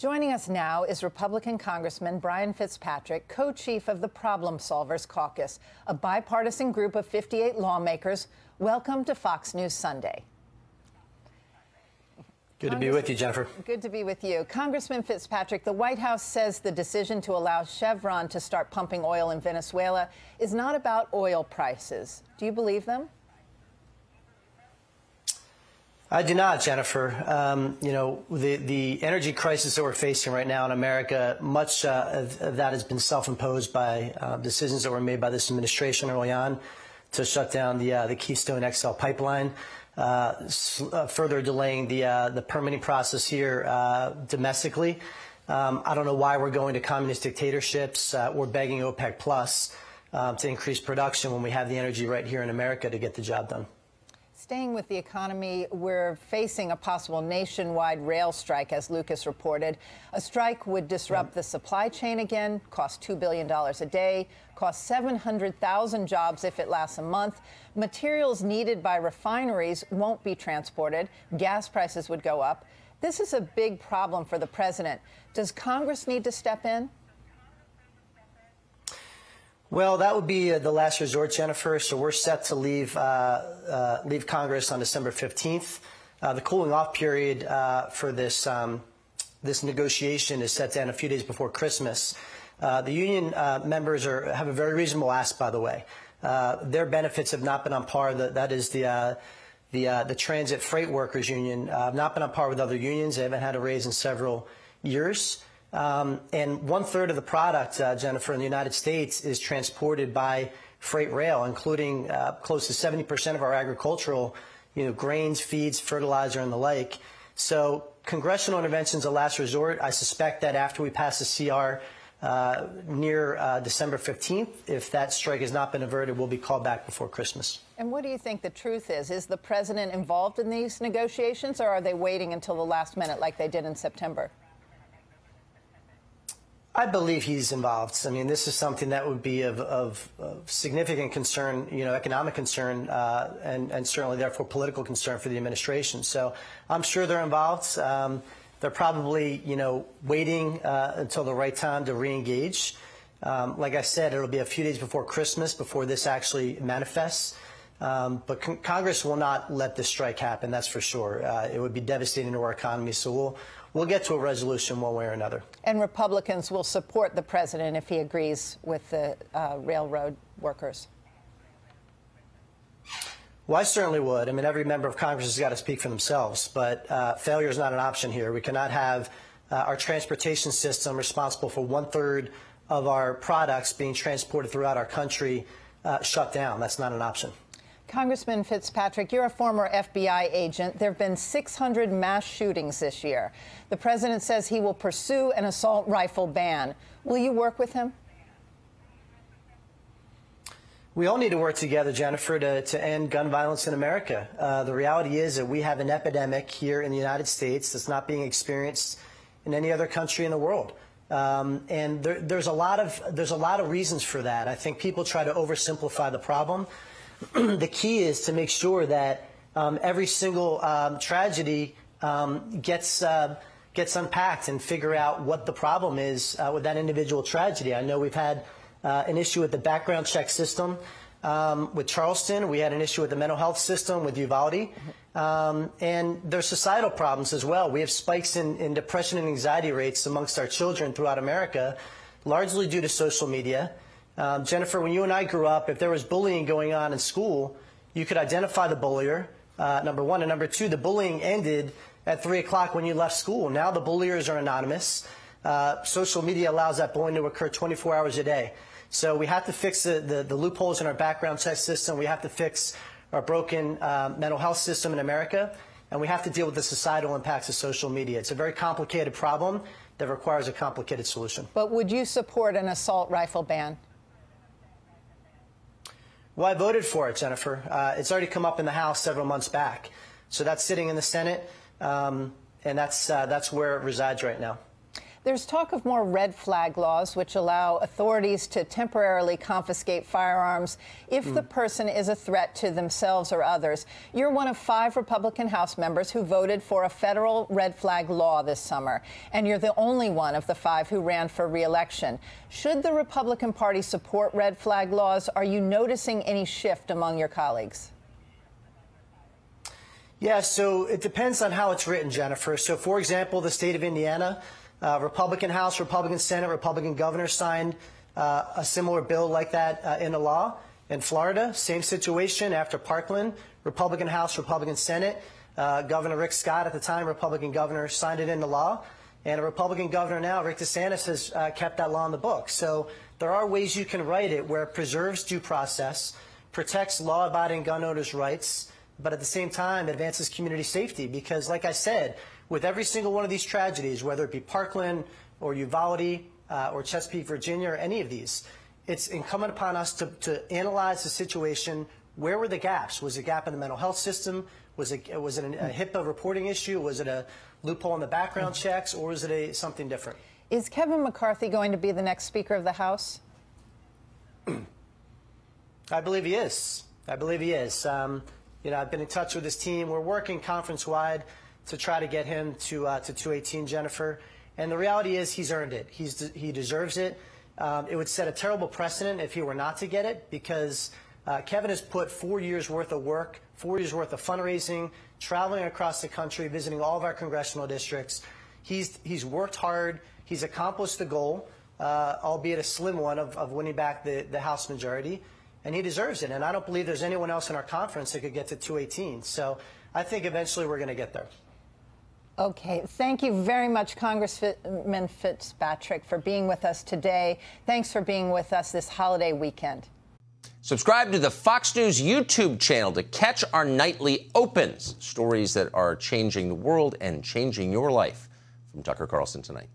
Joining us now is Republican Congressman Brian Fitzpatrick, co-chief of the Problem Solvers Caucus, a bipartisan group of 58 lawmakers. Welcome to Fox News Sunday. Good to be with you, Jennifer. Good to be with you. Congressman Fitzpatrick, the White House says the decision to allow Chevron to start pumping oil in Venezuela is not about oil prices. Do you believe them? I do not, Jennifer. You know, the energy crisis that we're facing right now in America, much of that has been self-imposed by decisions that were made by this administration early on to shut down the Keystone XL pipeline, further delaying the permitting process here domestically. I don't know why we're going to communist dictatorships. We're begging OPEC Plus to increase production when we have the energy right here in America to get the job done. Staying with the economy, we're facing a possible nationwide rail strike, as Lucas reported. A strike would disrupt the supply chain again, cost $2 billion a day, cost 700,000 jobs if it lasts a month. Materials needed by refineries won't be transported. Gas prices would go up. This is a big problem for the president. Does Congress need to step in? Well, that would be the last resort, Jennifer. So we're set to leave Congress on December 15th. The cooling-off period for this this negotiation is set down a few days before Christmas. The union members have a very reasonable ask, by the way. Their benefits have not been on par. That is the Transit Freight Workers Union have not been on par with other unions. They haven't had a raise in several years. And one-third of the product, Jennifer, in the United States is transported by freight rail, including close to 70% of our agricultural, grains, feeds, fertilizer, and the like. So congressional intervention is a last resort. I suspect that after we pass the CR near December 15th, if that strike has not been averted, we'll be called back before Christmas. And what do you think the truth is? Is the president involved in these negotiations, or are they waiting until the last minute like they did in September? I believe he's involved. I mean, this is something that would be of significant concern, economic concern, and certainly, therefore, political concern for the administration. So I'm sure they're involved. They're probably, waiting until the right time to reengage. Like I said, it'll be a few days before Christmas before this actually manifests. But Congress will not let this strike happen, that's for sure. It would be devastating to our economy, so we'll get to a resolution one way or another. And Republicans will support the president if he agrees with the railroad workers. Well, I certainly would. I mean, every member of Congress has got to speak for themselves, but failure is not an option here. We cannot have our transportation system responsible for one-third of our products being transported throughout our country shut down. That's not an option. Congressman Fitzpatrick, you're a former FBI agent. There have been 600 mass shootings this year. The president says he will pursue an assault rifle ban. Will you work with him? We all need to work together, Jennifer, to end gun violence in America. The reality is that we have an epidemic here in the United States that's not being experienced in any other country in the world. And there's a lot of reasons for that. I think people try to oversimplify the problem. The key is to make sure that every single tragedy gets unpacked and figure out what the problem is with that individual tragedy. I know we've had an issue with the background check system with Charleston. We had an issue with the mental health system with Uvalde. And there's societal problems as well. We have spikes in depression and anxiety rates amongst our children throughout America, largely due to social media. Jennifer, when you and I grew up, if there was bullying going on in school, you could identify the bullier, number one. And number two, the bullying ended at 3 o'clock when you left school. Now the bulliers are anonymous. Social media allows that bullying to occur 24 hours a day. So we have to fix the loopholes in our background check system. We have to fix our broken mental health system in America. And we have to deal with the societal impacts of social media. It's a very complicated problem that requires a complicated solution. But would you support an assault rifle ban? Well, I voted for it, Jennifer. It's already come up in the House several months back. So that's sitting in the Senate, and that's where it resides right now. There's talk of more red flag laws which allow authorities to temporarily confiscate firearms if the person is a threat to themselves or others. You're one of 5 Republican House members who voted for a federal red flag law this summer, and you're the only one of the 5 who ran for re-election. Should the Republican Party support red flag laws? Are you noticing any shift among your colleagues? Yeah, so it depends on how it's written, Jennifer. So, for example, the state of Indiana, Republican House, Republican Senate, Republican governor signed a similar bill like that into law. In Florida, same situation after Parkland, Republican House, Republican Senate. Governor Rick Scott at the time, Republican governor, signed it into law. And a Republican governor now, Rick DeSantis, has kept that law in the book. So there are ways you can write it where it preserves due process, protects law-abiding gun owners' rights, but at the same time advances community safety. Because, like I said, with every single one of these tragedies, whether it be Parkland or Uvalde or Chesapeake, Virginia, or any of these, it's incumbent upon us to analyze the situation. Where were the gaps? Was it a gap in the mental health system? Was it a HIPAA reporting issue? Was it a loophole in the background checks? Or was it something different? Is Kevin McCarthy going to be the next Speaker of the House? I believe he is. I believe he is. You know, I've been in touch with his team. We're working conference-wide to try to get him to 218, Jennifer. And the reality is he's earned it. He deserves it. It would set a terrible precedent if he were not to get it, because Kevin has put 4 years' worth of work, 4 years' worth of fundraising, traveling across the country, visiting all of our congressional districts. He's worked hard. He's accomplished the goal, albeit a slim one, of winning back the House majority. And he deserves it. And I don't believe there's anyone else in our conference that could get to 218. So I think eventually we're going to get there. Okay. Thank you very much, Congressman Fitzpatrick, for being with us today. Thanks for being with us this holiday weekend. Subscribe to the Fox News YouTube channel to catch our nightly opens, stories that are changing the world and changing your life. From Tucker Carlson Tonight.